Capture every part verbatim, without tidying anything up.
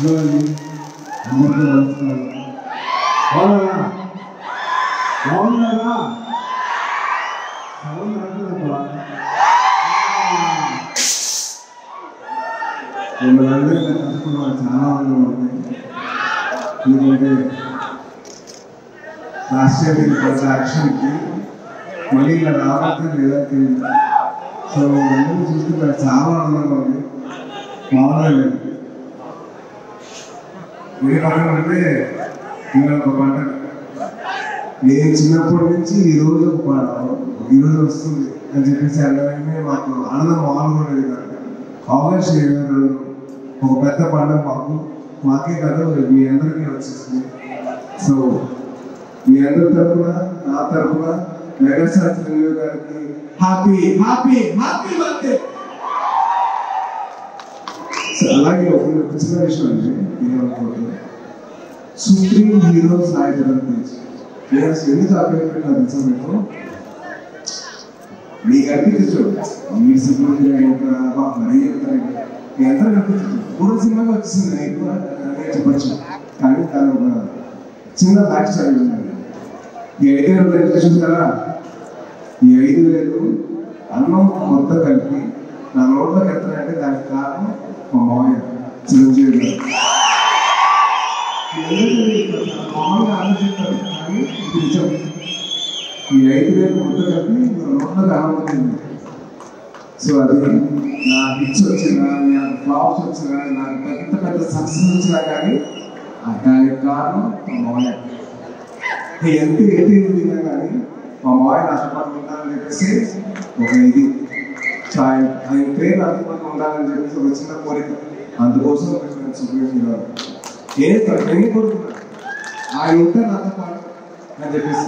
Julie, Nicholas, Honora, Honora, Honora, we are a you Singapore, and so, we are happy, happy, happy birthday. Like your consideration, supreme heroes like that. Yes, you need to oh, yeah. So, you know, so I think flowers and child, I am trained at the moment of Singapore and the also presidents of Europe. Yes, I am good. I look at part and it is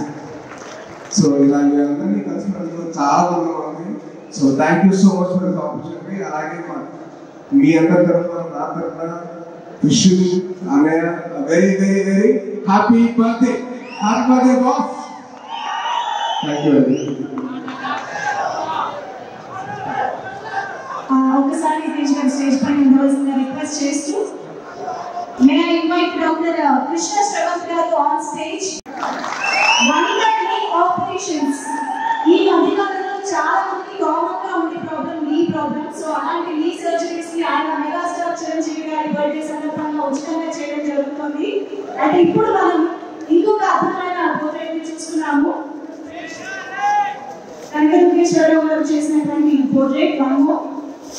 so. I am very concerned about the so, thank you so much for the opportunity. I am me and the wish you a very, very, very happy birthday. Happy birthday, boss. Thank you very much. Stage may I invite Doctor Krishna Srivastava on stage? One day operations. He common problem, knee problem. So I knee surgeries I am a I am a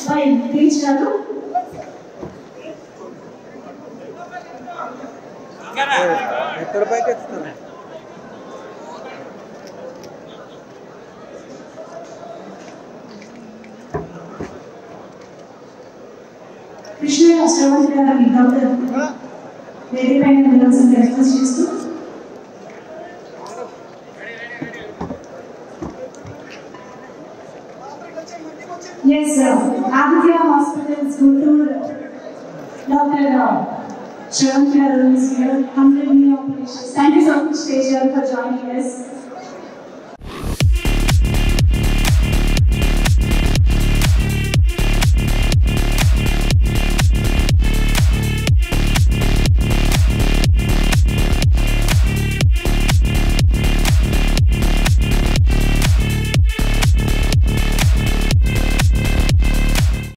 by Ritesh Garu. Krishna Astravadra Vidavadra. Very fine and relaxing breakfast is too. Yes, sir. Aditya Hospitals, Gultur, Doctor Sharan Karan is here, one hundred new operations. Thank you so much, Teja, for joining us.